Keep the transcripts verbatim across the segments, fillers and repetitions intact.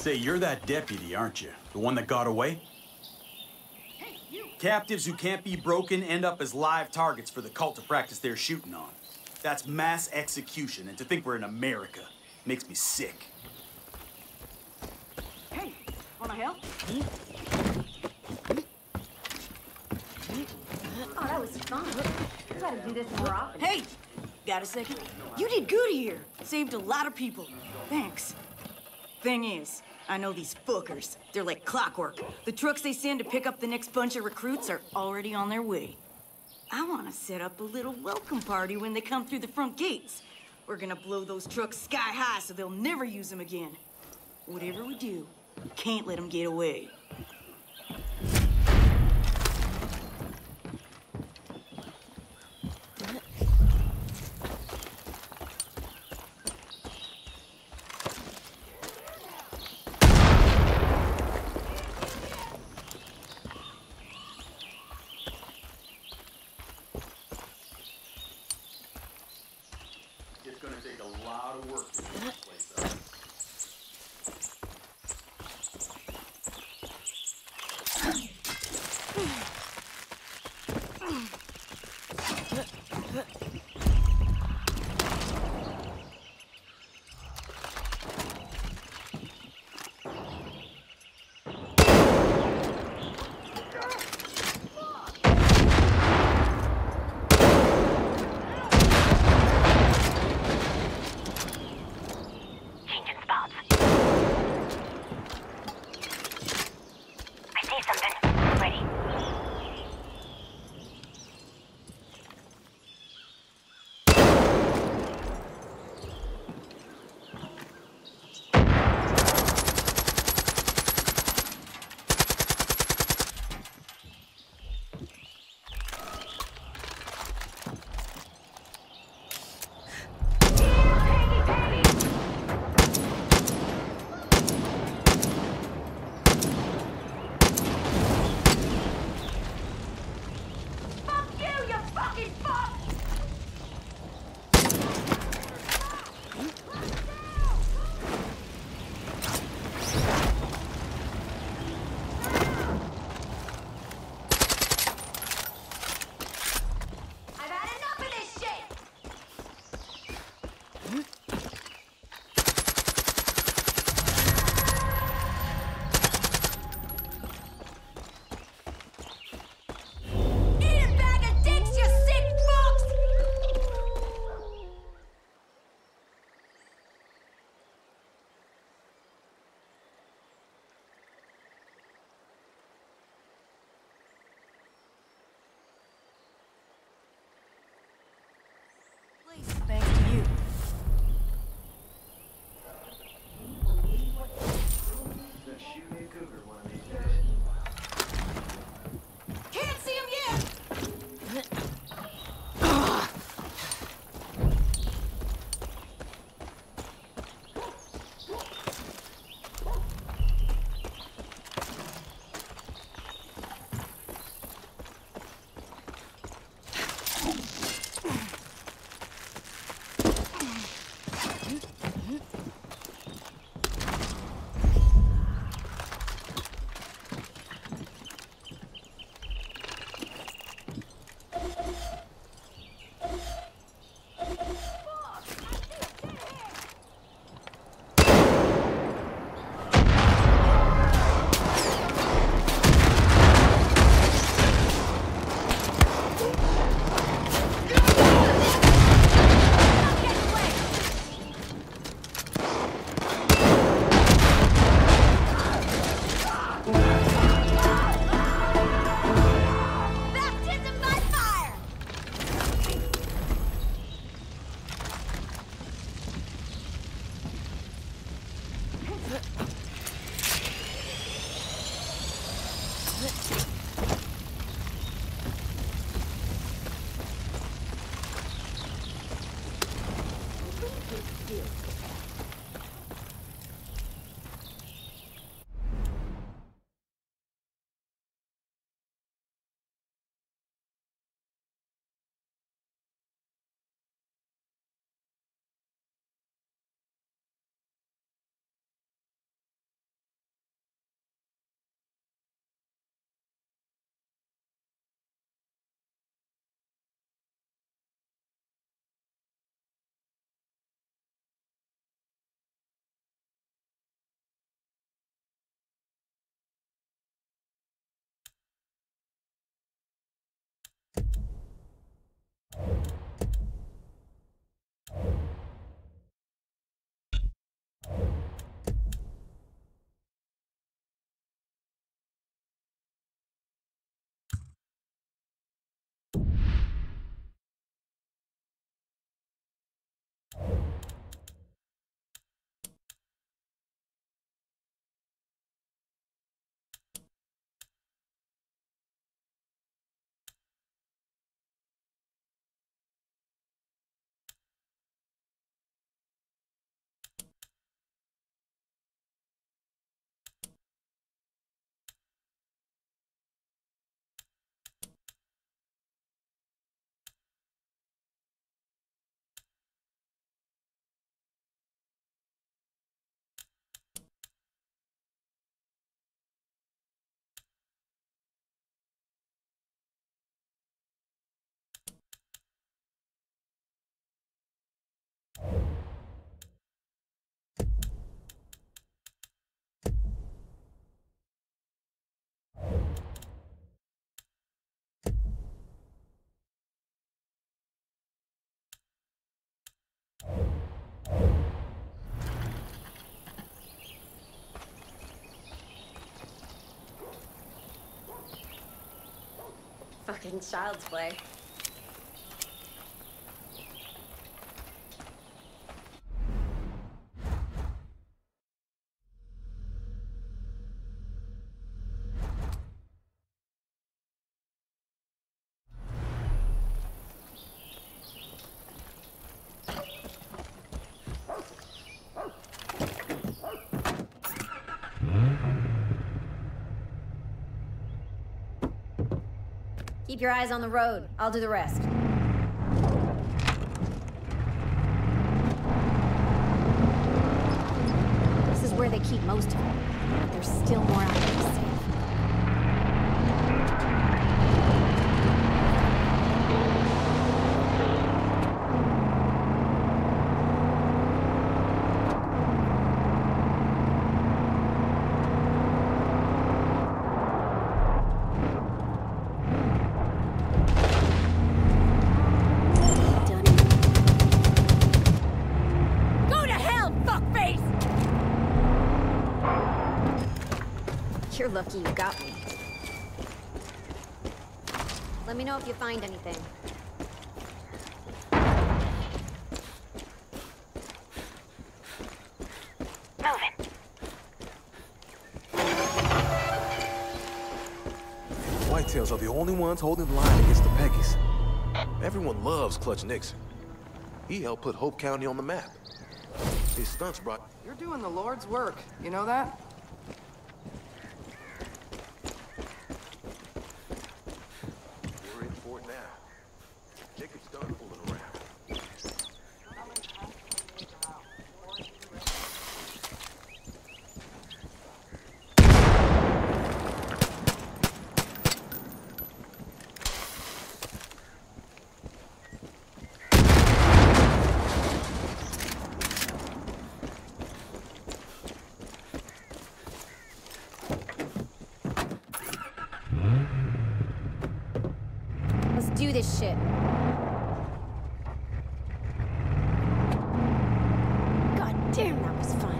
Say, you're that deputy, aren't you? The one that got away? Hey, you. Captives who can't be broken end up as live targets for the cult of practice they're shooting on. That's mass execution, and to think we're in America makes me sick. Hey, wanna help? Oh, that was fun. You gotta do this more often. Hey, got a second? You did good here. Saved a lot of people. Thanks. Thing is, I know these fuckers. They're like clockwork. The trucks they send to pick up the next bunch of recruits are already on their way. I want to set up a little welcome party when they come through the front gates. We're gonna blow those trucks sky high so they'll never use them again. Whatever we do, we can't let them get away. Freaking child's play. Keep your eyes on the road. I'll do the rest. This is where they keep most of them, but there's still more out there to save. You're lucky you got me. Let me know if you find anything. Whitetails are the only ones holding the line against the Peggies. Everyone loves Clutch Nixon. He helped put Hope County on the map. His stunts brought... You're doing the Lord's work, you know that? Do this shit. God damn, that was fun.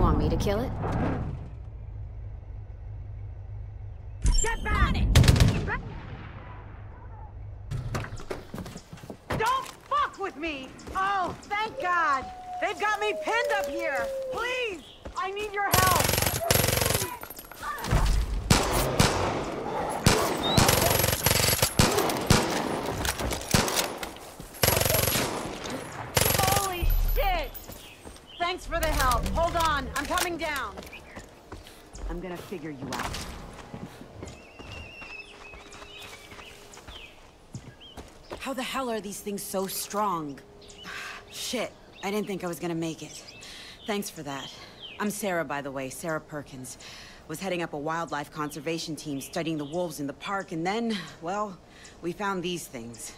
Want me to kill it? Get back! Don't fuck with me! Oh, thank God! They've got me pinned up here! Please! I need your help! Holy shit! Thanks for the help. Hold on, I'm coming down. I'm gonna figure you out. How the hell are these things so strong? Shit, I didn't think I was gonna make it. Thanks for that. I'm Sarah, by the way, Sarah Perkins. Was heading up a wildlife conservation team studying the wolves in the park, and then, well, we found these things.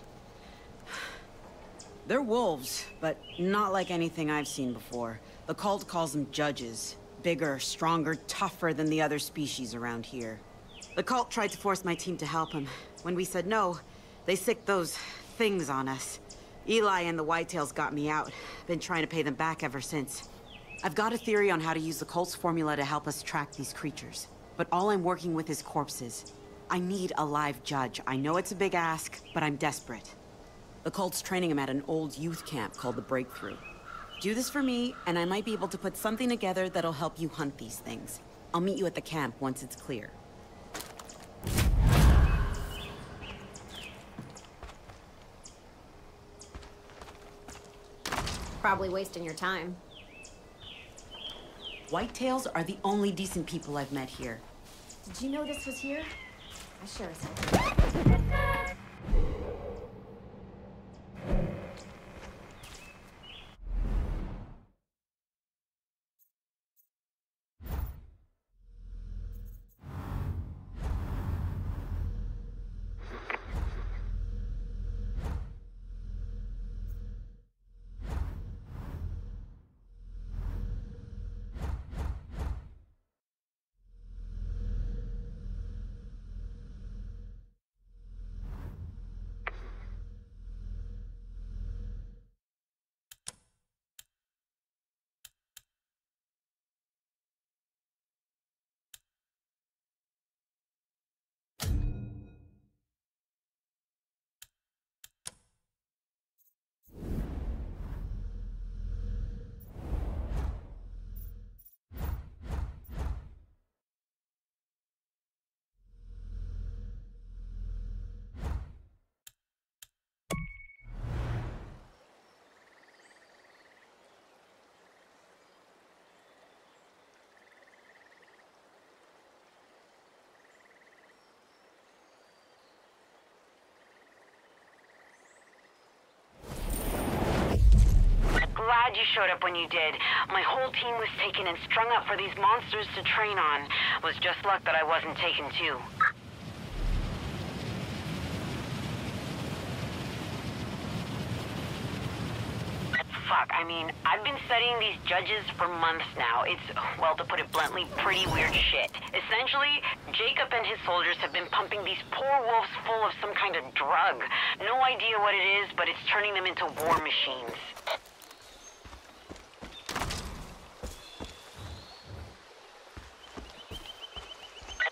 They're wolves, but not like anything I've seen before. The cult calls them judges. Bigger, stronger, tougher than the other species around here. The cult tried to force my team to help them. When we said no, they sicked those things on us. Eli and the Whitetails got me out. Been trying to pay them back ever since. I've got a theory on how to use the cult's formula to help us track these creatures. But all I'm working with is corpses. I need a live judge. I know it's a big ask, but I'm desperate. The cult's training them at an old youth camp called the Breakthrough. Do this for me, and I might be able to put something together that'll help you hunt these things. I'll meet you at the camp once it's clear. Probably wasting your time. Whitetails are the only decent people I've met here. Did you know this was here? I sure as hell did. glad you showed up when you did. My whole team was taken and strung up for these monsters to train on. It was just luck that I wasn't taken too. Fuck, I mean, I've been studying these judges for months now. It's, well, to put it bluntly, pretty weird shit. Essentially, Jacob and his soldiers have been pumping these poor wolves full of some kind of drug. No idea what it is, but it's turning them into war machines.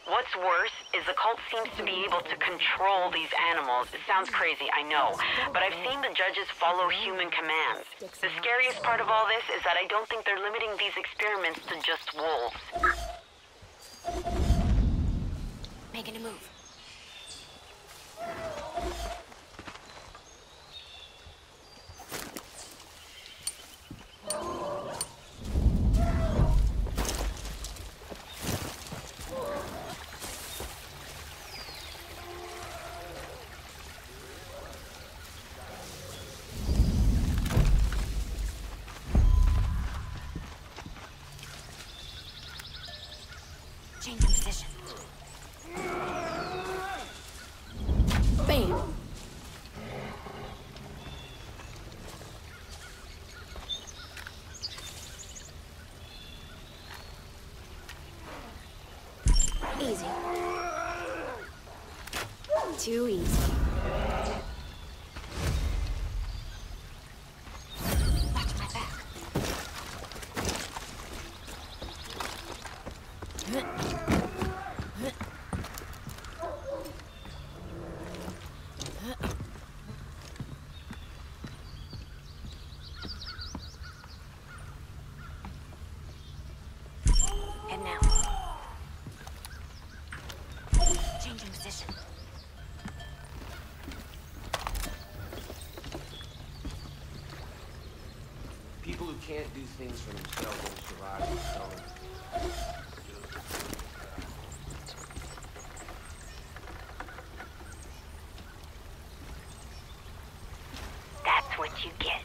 What's worse is the cult seems to be able to control these animals. It sounds crazy, I know, but I've seen the judges follow human commands. The scariest part of all this is that I don't think they're limiting these experiments to just wolves. Making a move. Easy. Too easy. Watch my back. And now. People who can't do things for themselves won't survive themselves. That's what you get.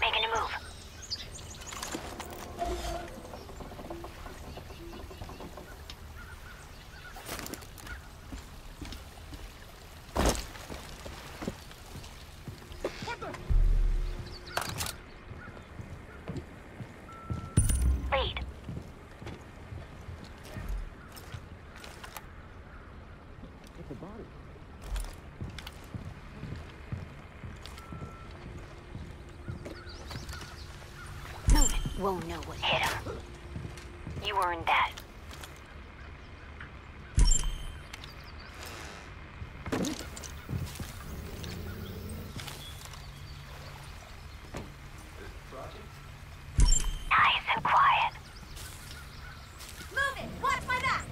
Making a move. Won't know what hit him. You earned that. Nice and quiet. Move it! Watch my back!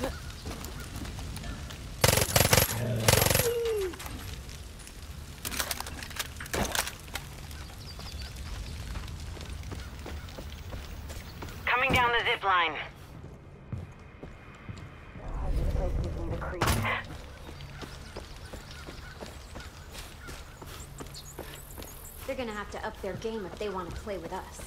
Look. zip line. They're gonna have to up their game if they want to play with us.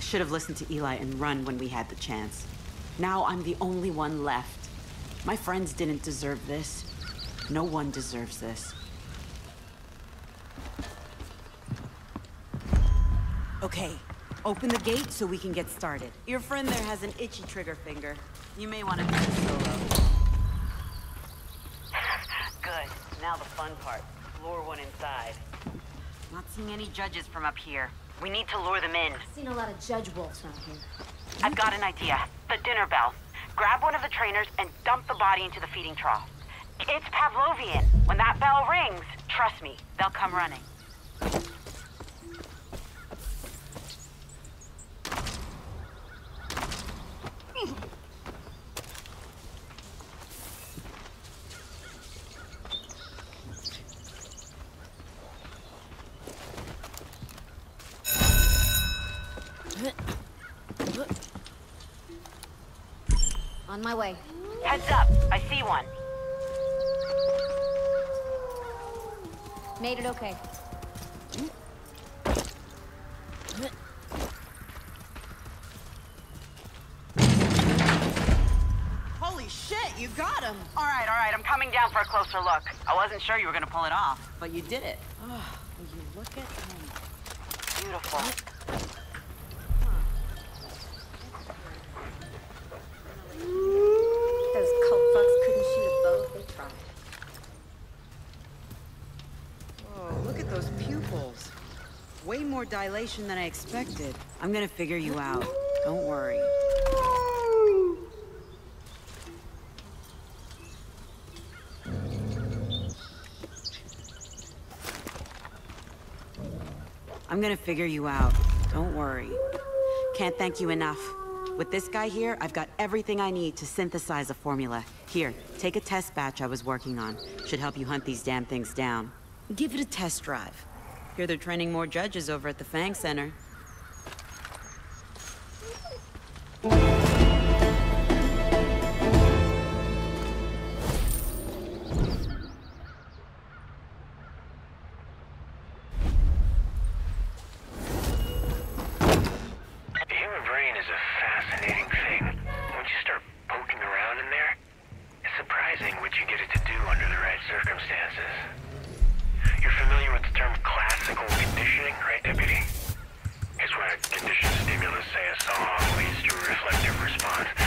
Should have listened to Eli and run when we had the chance. Now I'm the only one left. My friends didn't deserve this. No one deserves this. Okay, open the gate so we can get started. Your friend there has an itchy trigger finger. You may want to do it solo. Good. Now the fun part. Lure one inside. Not seeing any judges from up here. We need to lure them in. I've seen a lot of judge wolves around here. I've got an idea. The dinner bell. Grab one of the trainers and dump the body into the feeding trough. It's Pavlovian. When that bell rings, trust me, they'll come running. On my way. Heads up, I see one. Made it okay. Holy shit, you got him! All right, all right, I'm coming down for a closer look. I wasn't sure you were gonna pull it off, but you did it. Oh, will you look at him? Beautiful. More dilation than I expected. I'm gonna figure you out. Don't worry. I'm gonna figure you out. Don't worry. Can't thank you enough. With this guy here, I've got everything I need to synthesize a formula. Here, take a test batch I was working on. Should help you hunt these damn things down. Give it a test drive. Here they're training more judges over at the Fang Center. Conditioned stimulus say a song leads to a reflective response.